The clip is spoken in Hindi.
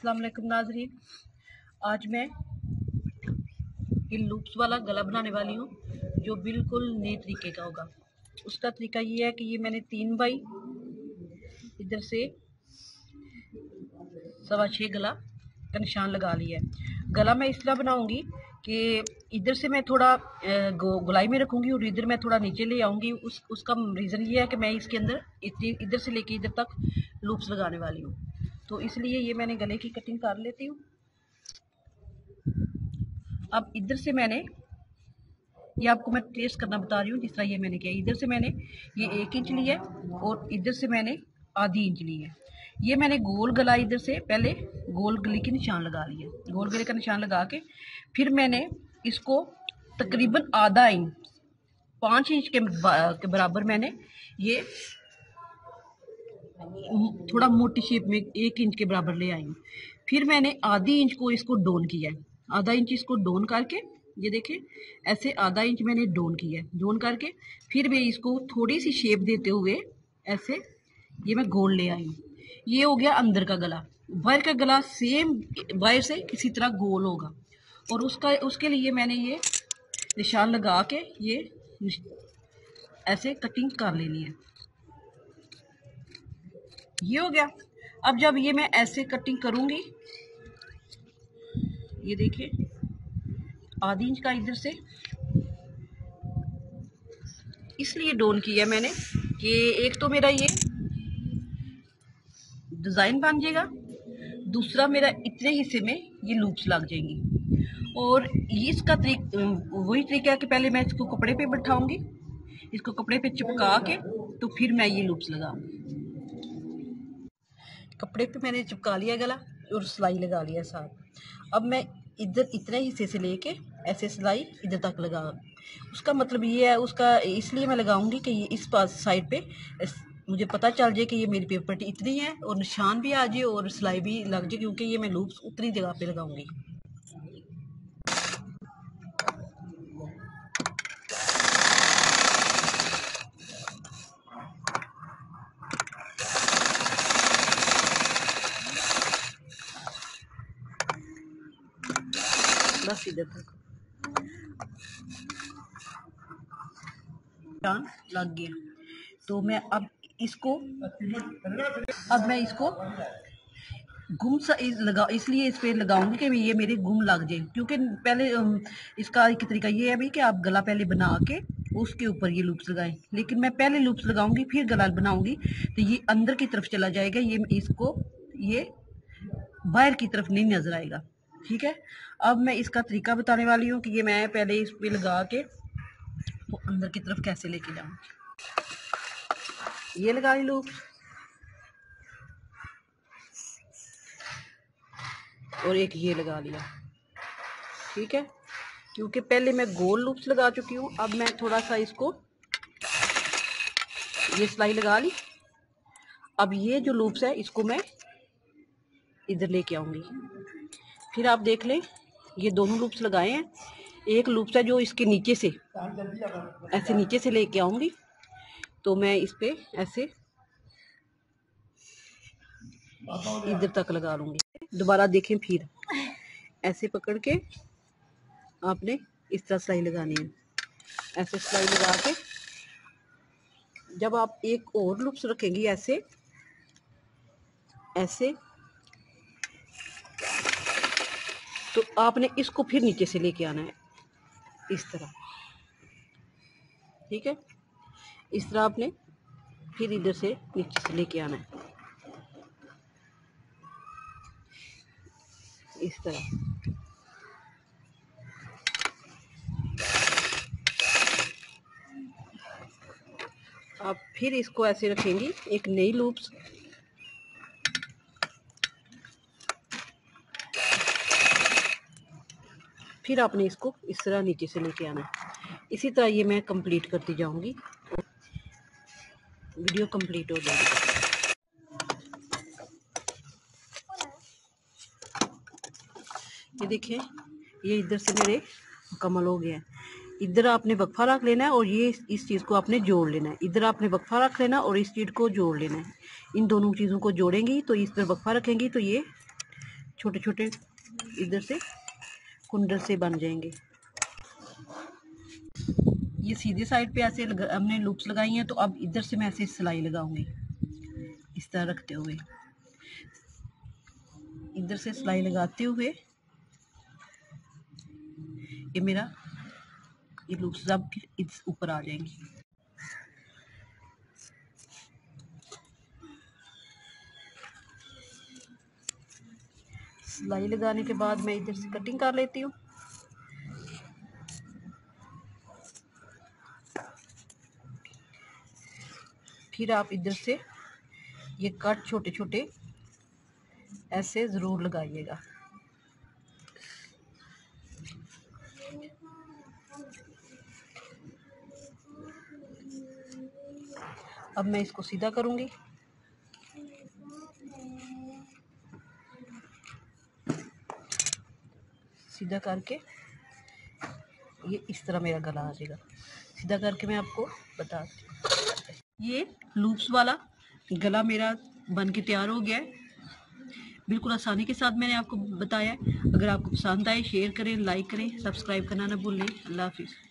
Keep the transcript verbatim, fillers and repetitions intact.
अस्सलाम वालेकुम नाजरीन, आज मैं इन लूप्स वाला गला बनाने वाली हूँ जो बिल्कुल नए तरीके का होगा। उसका तरीका ये है कि ये मैंने तीन बाई इधर से सवा छः गला का निशान लगा लिया है। गला मैं इसलिए बनाऊँगी कि इधर से मैं थोड़ा गोलाई में रखूँगी और इधर मैं थोड़ा नीचे ले आऊँगी। उस उसका रीज़न ये है कि मैं इसके अंदर इतनी इधर से लेके इधर तक लूप्स लगाने वाली हूँ, तो इसलिए ये मैंने गले की कटिंग कर लेती हूँ। अब इधर से मैंने, ये आपको मैं ट्रेस करना बता रही हूँ जिस तरह ये मैंने किया। इधर से मैंने ये एक इंच लिया और इधर से मैंने आधी इंच ली है। ये मैंने गोल गला इधर से पहले गोल गले के निशान लगा लिया, गोल गले का निशान लगा के फिर मैंने इसको तकरीबन आधा इंच पाँच इंच के बराबर मैंने ये थोड़ा मोटी शेप में एक इंच के बराबर ले आई। फिर मैंने आधी इंच को इसको डोन किया है, आधा इंच इसको डोन करके ये देखें ऐसे आधा इंच मैंने डोन किया है। डोन करके फिर मैं इसको थोड़ी सी शेप देते हुए ऐसे ये मैं गोल ले आई हूँ। ये हो गया अंदर का गला। बाहर का गला सेम बाहर से इसी तरह गोल होगा और उसका उसके लिए मैंने ये निशान लगा के ये ऐसे कटिंग कर लेनी है। ये हो गया। अब जब ये मैं ऐसे कटिंग करूँगी, ये देखिए आधी इंच का इधर से इसलिए डोन किया मैंने कि एक तो मेरा ये डिज़ाइन बन जाएगा, दूसरा मेरा इतने हिस्से में ये लूप्स लग जाएंगी। और इसका तरीक वही तरीका है कि पहले मैं इसको कपड़े पे बैठाऊंगी, इसको कपड़े पे चिपका के तो फिर मैं ये लूप्स लगाऊंगी। कपड़े पे मैंने चिपका लिया गला और सिलाई लगा लिया साथ। अब मैं इधर इतने हिस्से से लेके ऐसे सिलाई इधर तक लगा, उसका मतलब ये है, उसका इसलिए मैं लगाऊंगी कि ये इस पास साइड पे मुझे पता चल जाए कि ये मेरी पेपर पट्टी इतनी है और निशान भी आ जाए और सिलाई भी लग जाए, क्योंकि ये मैं लूप्स उतनी जगह पे लगाऊंगी। बस इधर तक निशान लग गया। तो मैं अब इसको अब मैं इसको गुम सा इस लगा इसलिए इस पर लगाऊंगी कि ये मेरे गुम लग जाए, क्योंकि पहले इसका एक तरीका ये है भाई कि आप गला पहले बना के उसके ऊपर ये लूप्स लगाएं, लेकिन मैं पहले लूप्स लगाऊंगी फिर गला बनाऊंगी तो ये अंदर की तरफ चला जाएगा, ये इसको ये बाहर की तरफ नहीं नजर आएगा। ठीक है, अब मैं इसका तरीका बताने वाली हूँ कि ये मैं पहले इस पर लगा के वो तो अंदर की तरफ कैसे लेके जाऊँगी। ये लगा लो और एक ये लगा लिया। ठीक है, क्योंकि पहले मैं गोल लूप्स लगा चुकी हूँ, अब मैं थोड़ा सा इसको ये सिलाई लगा ली। अब ये जो लूप्स है इसको मैं इधर लेके आऊँगी। फिर आप देख लें ये दोनों लूप्स लगाए हैं, एक लूप्स है जो इसके नीचे से ऐसे नीचे से लेके आऊँगी, तो मैं इस पर ऐसे इधर तक लगा लूँगी। दोबारा देखें, फिर ऐसे पकड़ के आपने इस तरह सिलाई लगानी है। ऐसे सिलाई लगा के जब आप एक और लूप्स रखेंगी ऐसे ऐसे, तो आपने इसको फिर नीचे से लेके आना है इस तरह। ठीक है, इस तरह आपने फिर इधर से नीचे से लेके आना है इस तरह। आप फिर इसको ऐसे रखेंगी, एक नई लूप्स फिर आपने इसको इस तरह नीचे से लेके आना। इसी तरह ये मैं कंप्लीट करती जाऊंगी, वीडियो कंप्लीट हो जाएगी। ये देखिए ये इधर से मेरे मुकम्मल हो गया है। इधर आपने वक्फा रख लेना है और ये इस चीज़ को आपने जोड़ लेना है। इधर आपने वक्फा रख लेना और इस चीज़ को जोड़ लेना है। इन दोनों चीज़ों को जोड़ेंगी तो इस पर वक्फा रखेंगी तो ये छोटे छोटे इधर से कुंडल से बन जाएंगे। ये सीधे साइड पे ऐसे लग, हमने लूप्स लगाई हैं, तो अब इधर से मैं ऐसे सिलाई लगाऊंगी, इस तरह रखते हुए इधर से सिलाई लगाते हुए ये मेरा ये लूप्स अब इस ऊपर आ जाएंगी। सिलाई लगाने के बाद मैं इधर से कटिंग कर लेती हूँ। फिर आप इधर से ये कट छोटे छोटे ऐसे ज़रूर लगाइएगा। अब मैं इसको सीधा करूँगी। सीधा करके ये इस तरह मेरा गला आ जाएगा। सीधा करके मैं आपको बता दूँ, ये लूप्स वाला गला मेरा बन के तैयार हो गया है। बिल्कुल आसानी के साथ मैंने आपको बताया है। अगर आपको पसंद आए शेयर करें, लाइक करें, सब्सक्राइब करना ना भूलें। अल्लाह हाफिज़।